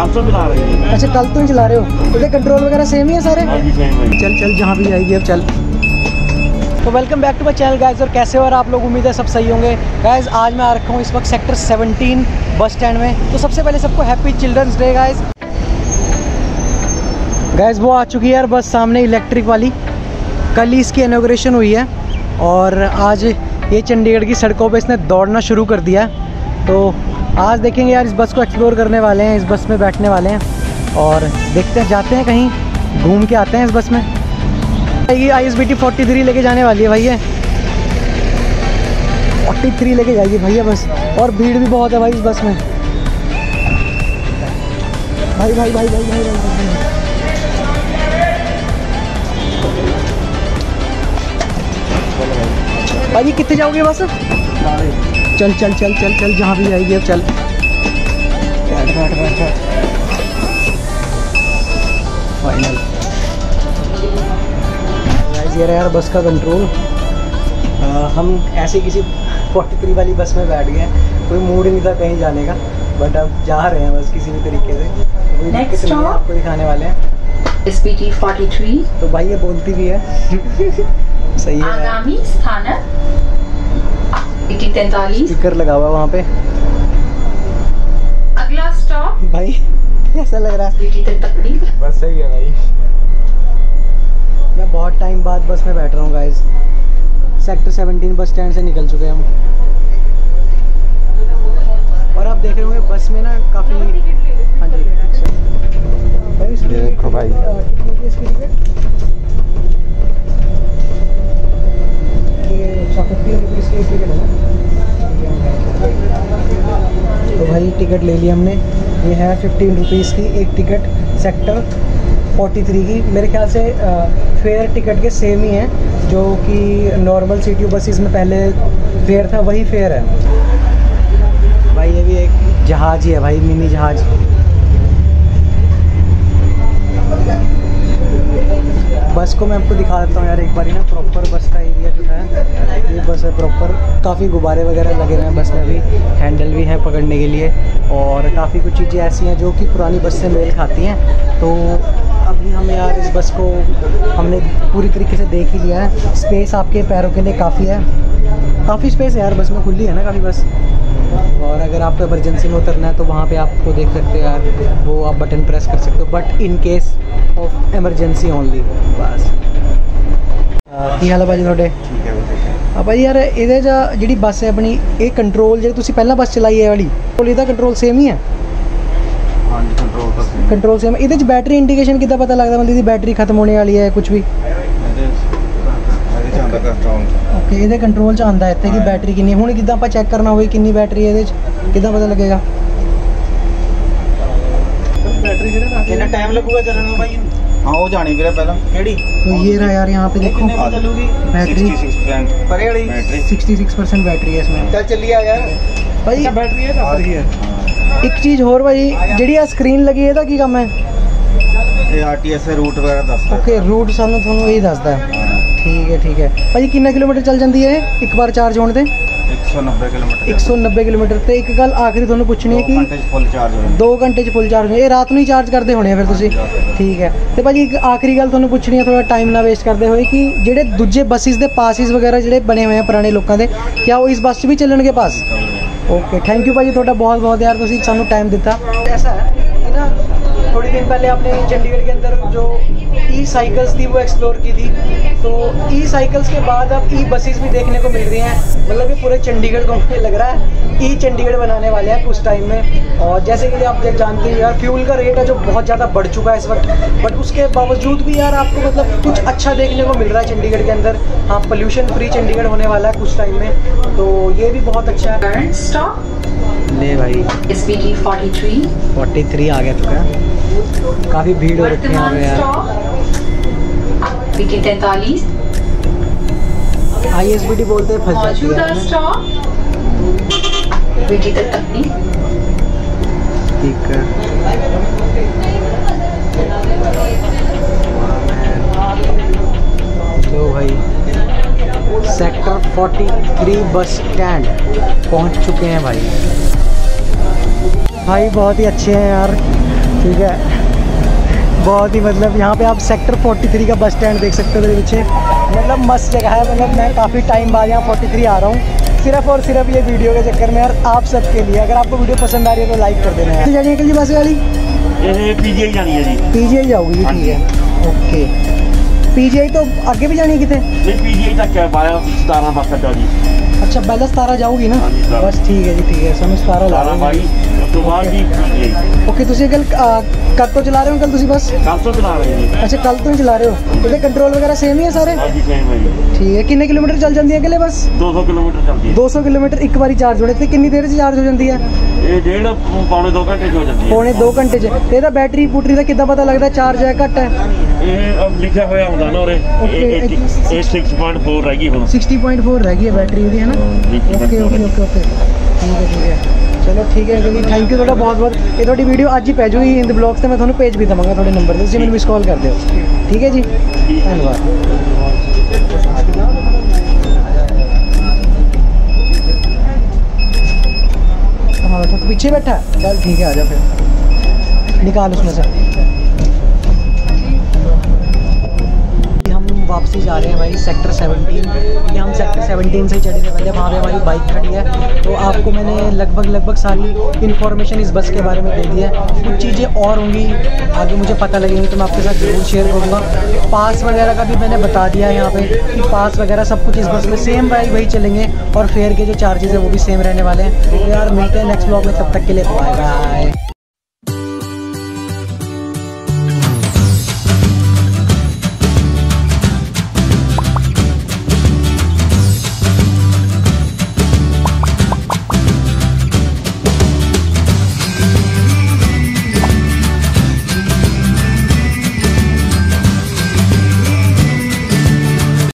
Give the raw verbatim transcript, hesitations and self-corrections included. आप सब चला रहे हैं? अच्छा कल तुम चला रहे हो, तुझे कंट्रोल वगैरह सेम ही है सारे? चल चल जहाँ भी आएगी अब चल। तो welcome back to my channel guys, और कैसे हो और आप लोग, उम्मीद है सब सही होंगे। गाइज आज मैं आ रखा हूँ इस वक्त सेक्टर सत्रह बस स्टैंड में। तो सबसे पहले सबको happy children's day guys. Guys वो आ चुकी है यार बस सामने इलेक्ट्रिक वाली, कल ही इसकी इनॉग्रेशन हुई है और आज ये चंडीगढ़ की सड़कों पर इसने दौड़ना शुरू कर दिया है। तो आज देखेंगे यार, इस बस को एक्सप्लोर करने वाले हैं, इस बस में बैठने वाले हैं और देखते हैं जाते हैं कहीं घूम के आते हैं इस बस में। ये I S B T forty three लेके जाने वाली है भैया, फोर्टी थ्री लेके जाइए भैया बस। और भीड़ भी बहुत है भाई इस बस में। भाई भाई भाई भाई भाई भाई भाई कितने जाओगे बस? चल चल चल चल चल जहाँ भी जाएगी अब चल। फाइनल ये रहा यार बस का कंट्रोल। आ, हम ऐसे किसी फोर्टी थ्री वाली बस में बैठ गए, कोई मूड नहीं था कहीं जाने का, बट अब जा रहे हैं बस किसी भी तरीके से। नेक्स्ट स्टॉप आपको दिखाने वाले हैं I S B T forty three. तो भाई ये बोलती भी है सही है। आगामी स्थानक तैंतालीस स्पीकर लगा हुआ वहाँ पे। अगला स्टॉप भाई कैसा लग रहा है? बस सही है भाई, मैं बहुत टाइम बाद बस में बैठ रहा हूँ गाइस। सेक्टर सत्रह बस स्टैंड से निकल चुके हैं हम, और आप देख रहे होंगे बस में ना काफी। हाँ जी देखो भाई, तो भाई टिकट ले ली हमने, ये है फिफ्टीन रुपीज़ की एक टिकट सेक्टर फोर्टी थ्री की। मेरे ख्याल से फेयर टिकट के सेम ही हैं जो कि नॉर्मल सिटी बसेस में पहले फेयर था, वही फेयर है भाई। ये भी एक जहाज ही है भाई, मिनी जहाज। बस को मैं आपको दिखा देता हूँ यार एक बार ही ना, प्रॉपर बस का एरिया जो है ये बस है प्रॉपर। काफ़ी गुब्बारे वगैरह लगे हैं बस में भी, हैंडल भी है पकड़ने के लिए, और काफ़ी कुछ चीज़ें ऐसी हैं जो कि पुरानी बस से मेल खाती हैं। तो अभी हम यार इस बस को हमने पूरी तरीके से देख ही लिया है। स्पेस आपके पैरों के लिए काफ़ी है, काफ़ी स्पेस है यार बस में, खुली है ना काफ़ी बस। और अगर आपको इमरजेंसी में उतरना है तो वहाँ पे आपको देख सकते हो यार, वो आप बटन प्रेस कर सकते हो, but in case of emergency only. Bus की हाल है भाजी थोड़े? ठीक है। हाँ भाई यार ये जी बस है अपनी, ये कंट्रोल जी तुम पहला बस चलाई है वाली, तो कंट्रोल सेम ही है? हाँ कंट्रोल कंट्रोल सेम। ये बैटरी इंडिकेशन कितना पता लगता, मतलब बैटरी खत्म होने वाली है कुछ भी? ओके ये कंट्रोल च आता है इतने कि बैटरी कितनी है। हुण किदां आपां चेक करना होवे कितनी बैटरी है, किदां पता लगेगा? बैटरी कितना टाइम लगेगा चलने में भाई? हां वो जाने के लिए पहला केड़ी, तो ये रहा यार यहाँ पे देखो बैटरी छियासठ परसेंट बैटरी है इसमें। चल चलिए यार भाई बैटरी है तो सही है। एक चीज और भाई जी स्क्रीन लगी है, इसका काम है ये आरटीएस रूट वगैरह दसदा। ओके रूट सानू थानू यही दसदा है। ठीक है ठीक है भाई। कितना किलोमीटर चल जाती है एक बार चार्ज होने? एक सौ नब्बे किलोमीटर। एक सौ नब्बे किलोमीटर। तो एक गल आखिरी थोड़ा पूछनी है कि दो घंटे च फुल चार्ज होने, ये रात को ही चार्ज करते होने फिर तुम? ठीक है। तो भाई एक आखिरी गल थोड़ा पूछनी है, थोड़ा टाइम ना वेस्ट करते हुए, कि जोड़े दूजे बसिस के पासिस वगैरह जो बने हुए हैं पुराने लोगों के, क्या वो इस बस भी चलने पास? ओके थैंक यू भाजी थोड़ा बहुत बहुत यार, तुम सानू टाइम दिता। ऐसा है ना थोड़े दिन पहले आपने चंडीगढ़ के अंदर जो ई साइकिल्स थी वो एक्सप्लोर की थी, तो ई साइकिल्स के बाद अब ई बसेस भी देखने को मिल रही हैं। मतलब ये पूरे चंडीगढ़ को मुझे लग रहा है ई चंडीगढ़ बनाने वाले हैं कुछ टाइम में। और जैसे कि आप जानते हैं यार फ्यूल का रेट है जो बहुत ज़्यादा बढ़ चुका है इस वक्त, बट उसके बावजूद भी यार आपको मतलब कुछ अच्छा देखने को मिल रहा है चंडीगढ़ के अंदर। हाँ पोल्यूशन फ्री चंडीगढ़ होने वाला है कुछ टाइम में, तो ये भी बहुत अच्छा है। ले भाई I S B T forty three forty three आ गया तुका। काफ़ी भीड़ हो रखी है यहाँ पे यार। आई एस बी टी तैंतालीस आई एस बी टी बोलते हैं फंस जाती है। आई एस बी टी तैंतालीस ठीक है। तो भाई sector forty three bus stand पहुँच चुके हैं भाई। भाई बहुत ही अच्छे हैं यार ठीक है। बहुत ही मतलब यहाँ पे आप सेक्टर फोर्टी थ्री का बस स्टैंड देख सकते हो मेरे पीछे, मतलब मस्त जगह है। मतलब मैं काफ़ी टाइम बाद यहाँ फोर्टी थ्री आ रहा हूँ, सिर्फ और सिर्फ ये वीडियो के चक्कर में। और आप सबके लिए, अगर आपको वीडियो पसंद आ रही है तो लाइक कर देना है। जानी है कि बस वाली पीजीआई जानी है जी, पीजीआई जाओगी? ठीक है, ओके। पीजीआई तो आगे भी जानी है कितने? पीजीआई तक है, बारह बस तक जी। अच्छा, पहले सतारा जाओगी ना? बस ठीक है जी, ठीक है, समझ सतारा ला रहा। ओके, तुम कल कल तो चला रहे हो? कल तुम बस कल तो चला रहे हो? अच्छा, कल तो ही चला रहे हो। तो कंट्रोल वगैरह सेम ही है सारे? ठीक है। कितने किलोमीटर चल जाती है अगले बस? दो सौ किलोमीटर चलती है। दो सौ किलोमीटर एक बार चार्ज होने से कितनी देर से चार्ज हो जाती है? डेढ़ पौने दो घंटे हो जाती है। पौने दो घंटे से। बैटरी बुटरी का कितना पता लगता है चार्ज है घट है? अब लिखा हुआ होता ना, और सिक्सटी पॉइंट फोर रह गई है, सिक्सटी पॉइंट फोर रह गई है बैटरी है ना। ओके ओके ओके ओके, ठीक है ठीक है, चलो ठीक है जी। थैंक यू थोड़ा बहुत बहुत। ये थोड़ी वीडियो अज ही पै जूगी इन द ब्लॉग्स से, मैं थोड़ा भेज भी देवगा थोड़े नंबर से, मैंने मिस कॉल कर दो। ठीक है जी, धन्यवाद। पीछे बैठा है, चल ठीक है, आ जा फिर, निकाल उसमें से। वापसी जा रहे हैं भाई सेक्टर सेवनटीन। ये हम सेक्टर सेवनटीन से चढ़े थे पहले, वहाँ पे हमारी बाइक खड़ी है। तो आपको मैंने लगभग लगभग सारी इन्फॉर्मेशन इस बस के बारे में दे दी है। कुछ चीज़ें और होंगी आगे मुझे पता लगेंगी तो मैं आपके साथ जरूर शेयर करूँगा। पास वगैरह का भी मैंने बता दिया है यहाँ पे कि पास वगैरह सब कुछ इस बस में सेम भाई वही चलेंगे, और फेयर के जो चार्जेस हैं वो भी सेम रहने वाले हैं। तो यार मिलते हैं नेक्स्ट ब्लॉग में, तब तक के लिए बाय बाय।